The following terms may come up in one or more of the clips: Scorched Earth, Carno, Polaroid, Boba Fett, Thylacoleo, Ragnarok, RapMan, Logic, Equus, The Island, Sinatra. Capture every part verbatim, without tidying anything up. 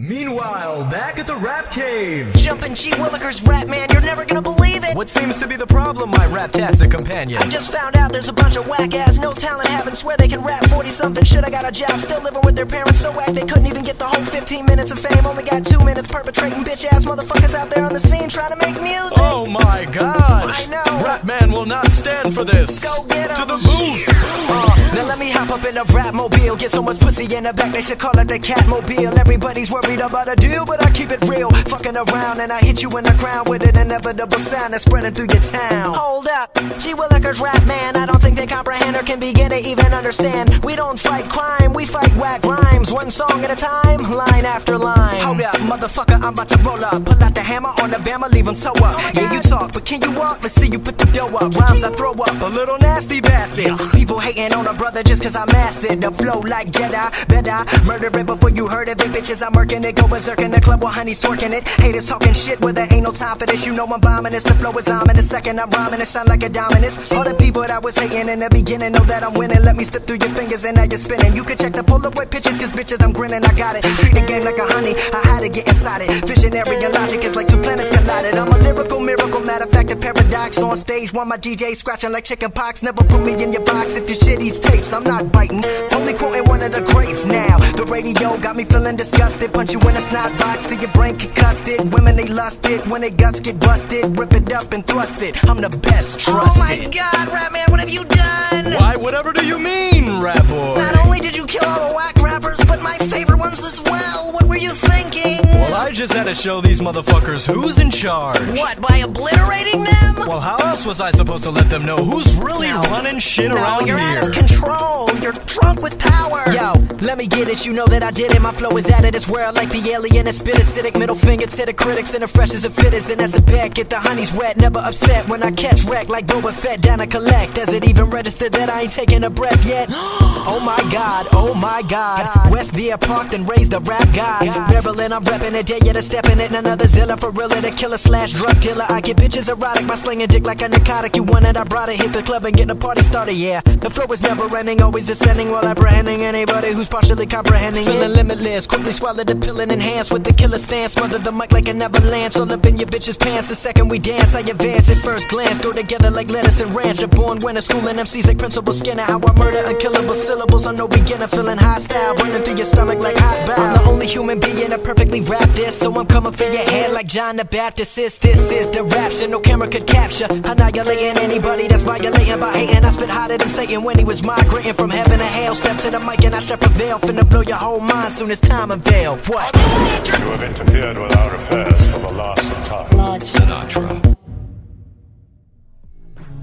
Meanwhile, back at the rap cave. Jumpin' G. Willikers, RapMan, you're never gonna believe it. What seems to be the problem, my raptastic companion? I just found out there's a bunch of whack-ass, no talent having, swear they can rap forty-something shit. I got a job, still living with their parents, so whack they couldn't even get the whole fifteen minutes of fame. Only got two minutes perpetrating bitch-ass motherfuckers out there on the scene trying to make music. Oh my god, I know. RapMan will not stand for this. Go get 'em. To the booth. Uh, now let me hop up in the rap-mobile. Get so much pussy in the back, they should call it the cat-mobile. Everybody's worried about a deal, but I keep it real. Fucking around and I hit you in the ground with an inevitable sound that's spreading through your town. Hold up, G. Willikers, RapMan, I don't think they comprehend or can begin to even understand. We don't fight crime, we fight whack rhymes. One song at a time, line after line. Hold up, motherfucker, I'm about to roll up. Pull out the hammer on the bama, leave him toe up. Oh yeah, you talk, but can you walk? Let's see you put the dough up. Rhymes I throw up, a little nasty bastard. People hating on a brother just cause I mastered the flow like Jedi. Better murder it before you heard of it. Bitches, I'm working it, go berserk in the club while honey's twerking it. Haters talking shit, well there ain't no time for this. You know I'm bombing this, the flow is ominous. Second I'm rhyming, it sound like a dominus. All the people that was hating in the beginning know that I'm winning. Let me slip through your fingers and now you're spinning. You can check the Polaroid pictures, cause bitches I'm grinning, I got it. Treat the game like a honey, I had to get inside it. Visionary and logic is like two planets collided. I'm a lyrical miracle, matter of fact a paradox. On stage while my D J scratching like chicken pox. Never put me in your box if your shit eats tapes, I'm not biting. Only quoting one of the greats now. The radio got me feeling disgusted. Punch you in a snot box till your brain concussed it. Women they lust it when they guts get busted. Rip it up and thrust it, I'm the best, trust it. Oh my it. god, RapMan, what have you done? Why, whatever do you mean, rap boy? Not only did you kill all the whack rappers, but my favorite ones as well. What were you thinking? Well, I just had to show these motherfuckers who's in charge. What, by obliterating them? Well, how else was I supposed to let them know who's really no. running shit no, around you're here? You're out of control, you're drunk with power. Yo, let me get it, you know that I did it. My flow is out of this world like the alien. It's bit acidic, middle finger to the critics. And the freshers and fitters, and as a bet, get the honeys wet. Never upset when I catch wreck like Boba Fett down to collect. Does it even register that I ain't taking a breath yet? Oh my god, oh my god, god. West Deer Park then raised the rap god, god. Maryland, I'm repping it, dare you to step in it. Another Zilla for real and a killer slash drug dealer. I get bitches erotic, my sling dick like a narcotic. You want it, I brought it. Hit the club and get the party started, yeah. The flow is never ending, always ascending while apprehending anybody who's partially comprehending. Feeling limitless, quickly swallow the pill and enhance with the killer stance. Smother the mic like an avalanche, all up in your bitch's pants. The second we dance, I advance at first glance. Go together like lettuce and ranch. A born winner, schooling M Cs like Principal Skinner. How I murder unkillable syllables, I'm no beginner. Feeling hostile, burning through your stomach like hot bow. I'm the only human being to perfectly rap this, so I'm coming for your head like John the Baptist. This, this is the rapture, no camera could capture. Annihilating anybody that's violating by hating. I spit hotter than Satan when he was migrating from heaven to hell. Step to the mic and I shall prevail. Finna blow your whole mind soon as time avail. What? You have interfered with our affairs for the last time. Sinatra.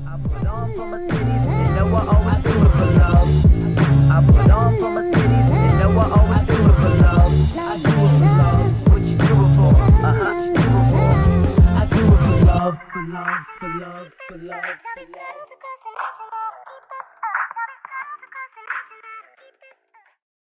I put on for my kitty, you know I always do it for love. I put on for my kitty, you know I always do it for love. I do it for love. What you do it for? Uh-huh. For love, for love, for love, for love, for love.